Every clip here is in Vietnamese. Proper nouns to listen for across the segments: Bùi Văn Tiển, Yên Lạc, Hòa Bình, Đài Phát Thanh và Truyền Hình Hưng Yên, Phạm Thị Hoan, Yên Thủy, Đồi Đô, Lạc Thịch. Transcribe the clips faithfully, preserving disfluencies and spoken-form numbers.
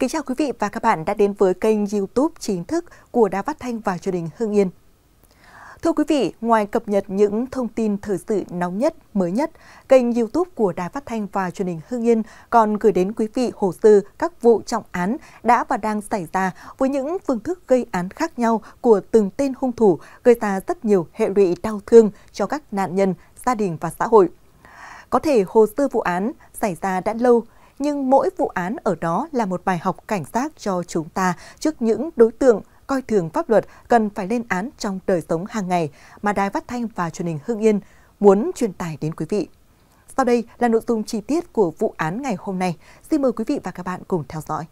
Kính chào quý vị và các bạn đã đến với kênh YouTube chính thức của Đài Phát Thanh và Truyền hình Hưng Yên. Thưa quý vị, ngoài cập nhật những thông tin thời sự nóng nhất, mới nhất, kênh YouTube của Đài Phát Thanh và Truyền hình Hưng Yên còn gửi đến quý vị hồ sơ các vụ trọng án đã và đang xảy ra với những phương thức gây án khác nhau của từng tên hung thủ, gây ra rất nhiều hệ lụy đau thương cho các nạn nhân, gia đình và xã hội. Có thể hồ sơ vụ án xảy ra đã lâu, nhưng mỗi vụ án ở đó là một bài học cảnh giác cho chúng ta trước những đối tượng coi thường pháp luật cần phải lên án trong đời sống hàng ngày mà Đài Phát Thanh và Truyền hình Hưng Yên muốn truyền tải đến quý vị. Sau đây là nội dung chi tiết của vụ án ngày hôm nay. Xin mời quý vị và các bạn cùng theo dõi.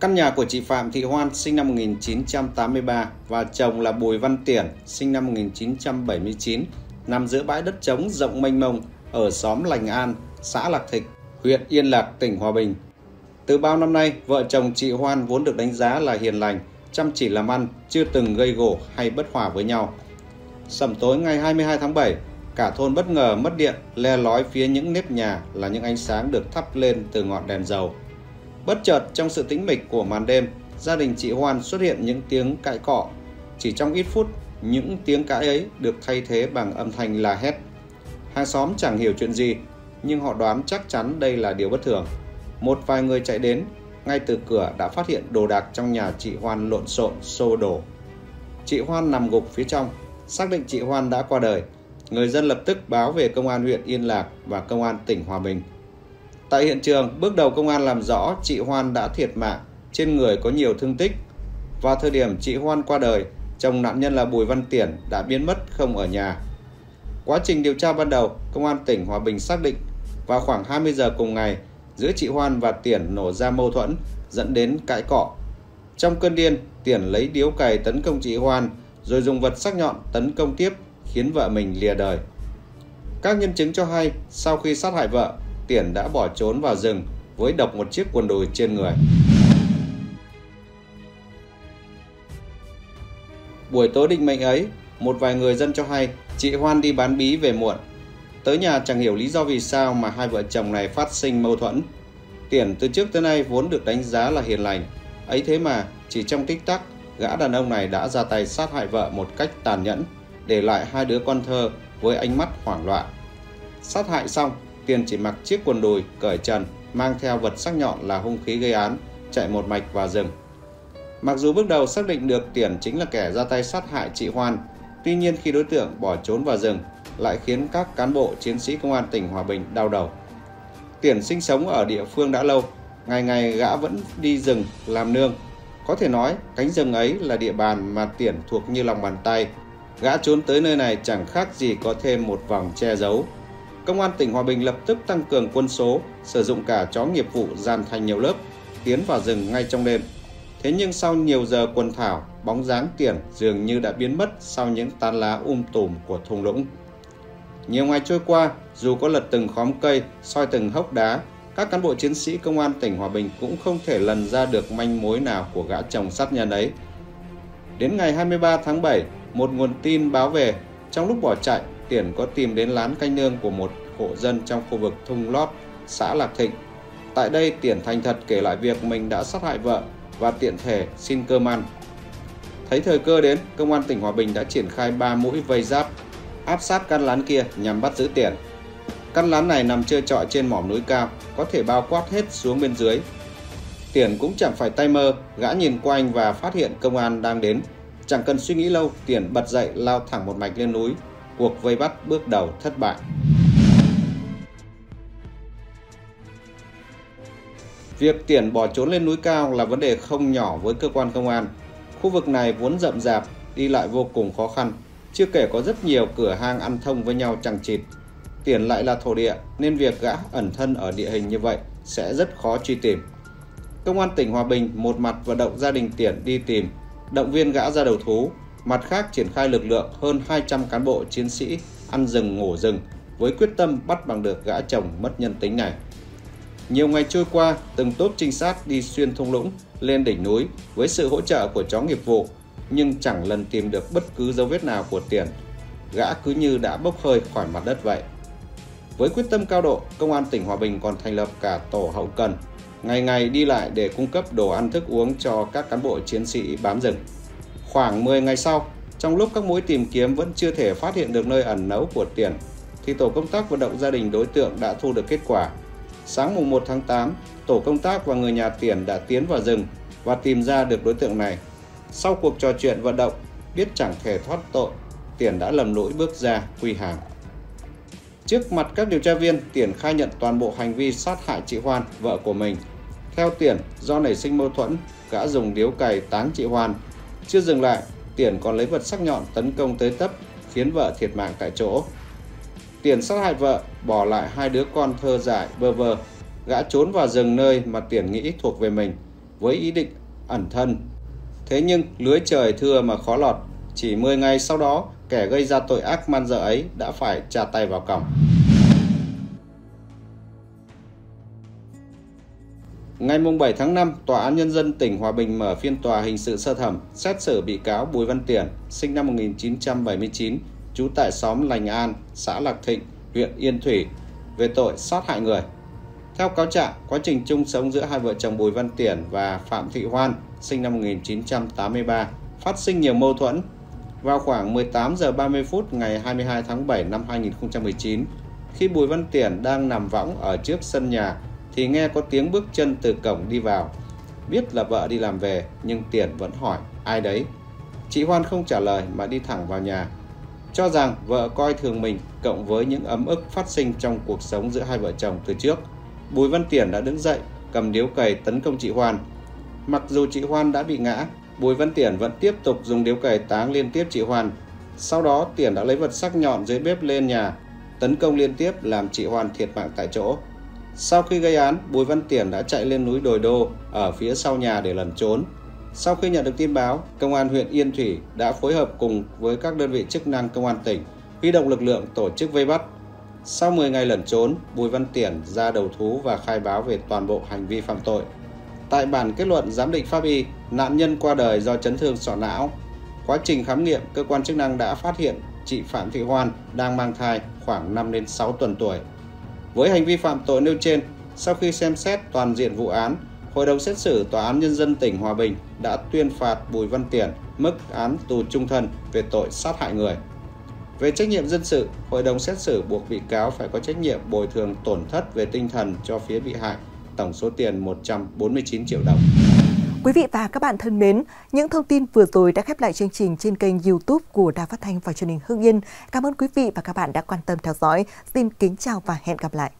Căn nhà của chị Phạm Thị Hoan sinh năm một nghìn chín trăm tám mươi ba và chồng là Bùi Văn Tiển sinh năm một nghìn chín trăm bảy mươi chín nằm giữa bãi đất trống rộng mênh mông ở xóm Lành An, xã Lạc Thịch, huyện Yên Lạc, tỉnh Hòa Bình. Từ bao năm nay, vợ chồng chị Hoan vốn được đánh giá là hiền lành, chăm chỉ làm ăn, chưa từng gây gổ hay bất hòa với nhau. Sẩm tối ngày hai mươi hai tháng bảy, cả thôn bất ngờ mất điện, le lói phía những nếp nhà là những ánh sáng được thắp lên từ ngọn đèn dầu. Bất chợt trong sự tĩnh mịch của màn đêm, gia đình chị Hoan xuất hiện những tiếng cãi cọ. Chỉ trong ít phút, những tiếng cãi ấy được thay thế bằng âm thanh la hét. Hàng xóm chẳng hiểu chuyện gì, nhưng họ đoán chắc chắn đây là điều bất thường. Một vài người chạy đến, ngay từ cửa đã phát hiện đồ đạc trong nhà chị Hoan lộn xộn, xô đổ. Chị Hoan nằm gục phía trong, xác định chị Hoan đã qua đời. Người dân lập tức báo về công an huyện Yên Lạc và công an tỉnh Hòa Bình. Tại hiện trường, bước đầu công an làm rõ chị Hoan đã thiệt mạng, trên người có nhiều thương tích. Vào thời điểm chị Hoan qua đời, chồng nạn nhân là Bùi Văn Tiển đã biến mất không ở nhà. Quá trình điều tra ban đầu, công an tỉnh Hòa Bình xác định vào khoảng hai mươi giờ cùng ngày, giữa chị Hoan và Tiển nổ ra mâu thuẫn dẫn đến cãi cọ. Trong cơn điên, Tiển lấy điếu cày tấn công chị Hoan rồi dùng vật sắc nhọn tấn công tiếp khiến vợ mình lìa đời. Các nhân chứng cho hay sau khi sát hại vợ, Tiển đã bỏ trốn vào rừng với độc một chiếc quần đùi trên người. Buổi tối định mệnh ấy, một vài người dân cho hay chị Hoan đi bán bí về muộn. Tới nhà chẳng hiểu lý do vì sao mà hai vợ chồng này phát sinh mâu thuẫn. Tiển từ trước tới nay vốn được đánh giá là hiền lành. Ấy thế mà, chỉ trong tích tắc, gã đàn ông này đã ra tay sát hại vợ một cách tàn nhẫn, để lại hai đứa con thơ với ánh mắt hoảng loạn. Sát hại xong, Tiển chỉ mặc chiếc quần đùi, cởi trần, mang theo vật sắc nhọn là hung khí gây án, chạy một mạch vào rừng. Mặc dù bước đầu xác định được Tiển chính là kẻ ra tay sát hại chị Hoan, tuy nhiên khi đối tượng bỏ trốn vào rừng lại khiến các cán bộ chiến sĩ công an tỉnh Hòa Bình đau đầu. Tiển sinh sống ở địa phương đã lâu, ngày ngày gã vẫn đi rừng làm nương. Có thể nói cánh rừng ấy là địa bàn mà Tiển thuộc như lòng bàn tay. Gã trốn tới nơi này chẳng khác gì có thêm một vòng che giấu. Công an tỉnh Hòa Bình lập tức tăng cường quân số, sử dụng cả chó nghiệp vụ dàn thành nhiều lớp, tiến vào rừng ngay trong đêm. Thế nhưng sau nhiều giờ quần thảo, bóng dáng Tiển dường như đã biến mất sau những tán lá um tùm của thung lũng. Nhiều ngày trôi qua, dù có lật từng khóm cây, soi từng hốc đá, các cán bộ chiến sĩ công an tỉnh Hòa Bình cũng không thể lần ra được manh mối nào của gã chồng sát nhân ấy. Đến ngày hai mươi ba tháng bảy, một nguồn tin báo về, trong lúc bỏ chạy, Tiển có tìm đến lán canh nương của một hộ dân trong khu vực thung lót, xã Lạc Thịnh. Tại đây, Tiển thành thật kể lại việc mình đã sát hại vợ và tiện thể xin cơm ăn. Thấy thời cơ đến, công an tỉnh Hòa Bình đã triển khai ba mũi vây giáp áp sát căn lán kia nhằm bắt giữ Tiển. Căn lán này nằm trơ trọi trên mỏm núi cao, có thể bao quát hết xuống bên dưới. Tiển cũng chẳng phải tay mơ, gã nhìn quanh và phát hiện công an đang đến. Chẳng cần suy nghĩ lâu, Tiển bật dậy lao thẳng một mạch lên núi, cuộc vây bắt bước đầu thất bại. Việc Tiển bỏ trốn lên núi cao là vấn đề không nhỏ với cơ quan công an. Khu vực này vốn rậm rạp, đi lại vô cùng khó khăn, chưa kể có rất nhiều cửa hàng ăn thông với nhau chằng chịt. Tiển lại là thổ địa nên việc gã ẩn thân ở địa hình như vậy sẽ rất khó truy tìm. Công an tỉnh Hòa Bình một mặt vận động gia đình Tiển đi tìm, động viên gã ra đầu thú, mặt khác triển khai lực lượng hơn hai trăm cán bộ chiến sĩ ăn rừng ngủ rừng với quyết tâm bắt bằng được gã chồng mất nhân tính này. Nhiều ngày trôi qua, từng tốp trinh sát đi xuyên thung lũng, lên đỉnh núi với sự hỗ trợ của chó nghiệp vụ, nhưng chẳng lần tìm được bất cứ dấu vết nào của Tiển. Gã cứ như đã bốc hơi khỏi mặt đất vậy. Với quyết tâm cao độ, Công an tỉnh Hòa Bình còn thành lập cả tổ hậu cần, ngày ngày đi lại để cung cấp đồ ăn thức uống cho các cán bộ chiến sĩ bám rừng. Khoảng mười ngày sau, trong lúc các mũi tìm kiếm vẫn chưa thể phát hiện được nơi ẩn náu của Tiển, thì tổ công tác vận động gia đình đối tượng đã thu được kết quả. Sáng mùng một tháng tám, tổ công tác và người nhà Tiển đã tiến vào rừng và tìm ra được đối tượng này. Sau cuộc trò chuyện vận động, biết chẳng thể thoát tội, Tiển đã lầm lũi bước ra quy hàng. Trước mặt các điều tra viên, Tiển khai nhận toàn bộ hành vi sát hại chị Hoan, vợ của mình. Theo Tiển, do nảy sinh mâu thuẫn, gã dùng điếu cày táng chị Hoan. Chưa dừng lại, Tiển còn lấy vật sắc nhọn tấn công tới tấp, khiến vợ thiệt mạng tại chỗ. Tiển sát hại vợ, bỏ lại hai đứa con thơ dại bơ vơ. Gã trốn vào rừng nơi mà Tiển nghĩ thuộc về mình, với ý định ẩn thân. Thế nhưng lưới trời thưa mà khó lọt, chỉ mười ngày sau đó, kẻ gây ra tội ác man dợ ấy đã phải tra tay vào còng. Ngày bảy tháng năm, Tòa án Nhân dân tỉnh Hòa Bình mở phiên tòa hình sự sơ thẩm xét xử bị cáo Bùi Văn Tiển, sinh năm một nghìn chín trăm bảy mươi chín, trú tại xóm Lành An, xã Lạc Thịnh, huyện Yên Thủy, về tội sát hại người. Theo cáo trạng, quá trình chung sống giữa hai vợ chồng Bùi Văn Tiển và Phạm Thị Hoan, sinh năm một nghìn chín trăm tám mươi ba, phát sinh nhiều mâu thuẫn. Vào khoảng mười tám giờ ba mươi phút ngày hai mươi hai tháng bảy năm hai nghìn không trăm mười chín, khi Bùi Văn Tiển đang nằm võng ở trước sân nhà thì nghe có tiếng bước chân từ cổng đi vào. Biết là vợ đi làm về nhưng Tiển vẫn hỏi ai đấy. Chị Hoan không trả lời mà đi thẳng vào nhà, cho rằng vợ coi thường mình cộng với những ấm ức phát sinh trong cuộc sống giữa hai vợ chồng từ trước. Bùi Văn Tiển đã đứng dậy, cầm điếu cày tấn công chị Hoan. Mặc dù chị Hoan đã bị ngã, Bùi Văn Tiển vẫn tiếp tục dùng điếu cày táng liên tiếp chị Hoan. Sau đó, Tiển đã lấy vật sắc nhọn dưới bếp lên nhà, tấn công liên tiếp làm chị Hoan thiệt mạng tại chỗ. Sau khi gây án, Bùi Văn Tiển đã chạy lên núi Đồi Đô ở phía sau nhà để lẩn trốn. Sau khi nhận được tin báo, Công an huyện Yên Thủy đã phối hợp cùng với các đơn vị chức năng Công an tỉnh, huy động lực lượng tổ chức vây bắt. Sau mười ngày lẩn trốn, Bùi Văn Tiển ra đầu thú và khai báo về toàn bộ hành vi phạm tội. Tại bản kết luận giám định pháp y, nạn nhân qua đời do chấn thương sọ não. Quá trình khám nghiệm, cơ quan chức năng đã phát hiện chị Phạm Thị Hoan đang mang thai khoảng năm đến sáu tuần tuổi. Với hành vi phạm tội nêu trên, sau khi xem xét toàn diện vụ án, Hội đồng xét xử Tòa án Nhân dân tỉnh Hòa Bình đã tuyên phạt Bùi Văn Tiển mức án tù chung thân về tội sát hại người. Về trách nhiệm dân sự, Hội đồng xét xử buộc bị cáo phải có trách nhiệm bồi thường tổn thất về tinh thần cho phía bị hại, tổng số tiền một trăm bốn mươi chín triệu đồng. Quý vị và các bạn thân mến, những thông tin vừa rồi đã khép lại chương trình trên kênh YouTube của Đài Phát Thanh và Truyền hình Hưng Yên. Cảm ơn quý vị và các bạn đã quan tâm theo dõi. Xin kính chào và hẹn gặp lại.